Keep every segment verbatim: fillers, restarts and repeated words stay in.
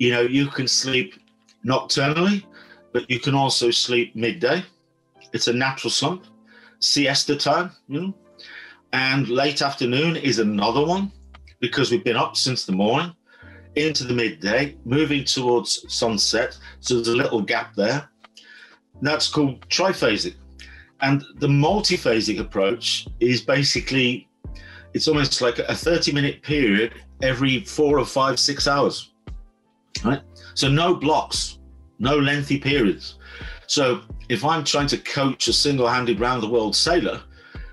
You know, you can sleep nocturnally, but you can also sleep midday. It's a natural slump. Siesta time, you know, and late afternoon is another one, because we've been up since the morning into the midday, moving towards sunset. So there's a little gap there. That's called triphasic. And the multiphasic approach is basically, it's almost like a thirty minute period every four or five, six hours, right? So no blocks, no lengthy periods. So if I'm trying to coach a single-handed round the world sailor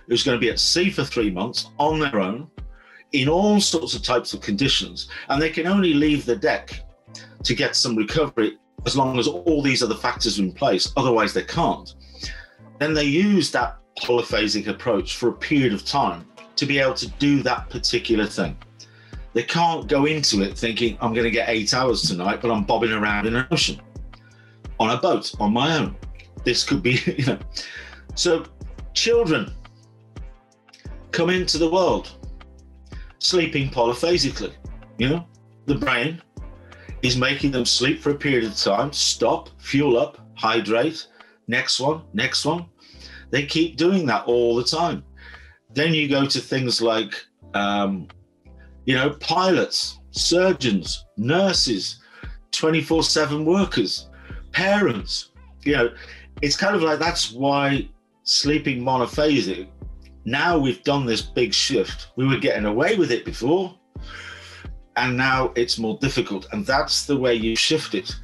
who's going to be at sea for three months on their own in all sorts of types of conditions, and they can only leave the deck to get some recovery as long as all these other factors are in place, otherwise they can't, then they use that polyphasic approach for a period of time to be able to do that particular thing. They can't go into it thinking, I'm going to get eight hours tonight, but I'm bobbing around in an ocean on a boat on my own. This could be, you know. So children come into the world sleeping polyphasically, you know. The brain is making them sleep for a period of time, stop, fuel up, hydrate, next one, next one. They keep doing that all the time. Then you go to things like, um, you know, pilots, surgeons, nurses, twenty-four seven workers, parents, you know. It's kind of like, that's why sleeping monophasic, now we've done this big shift. We were getting away with it before, and now it's more difficult. And that's the way you shift it.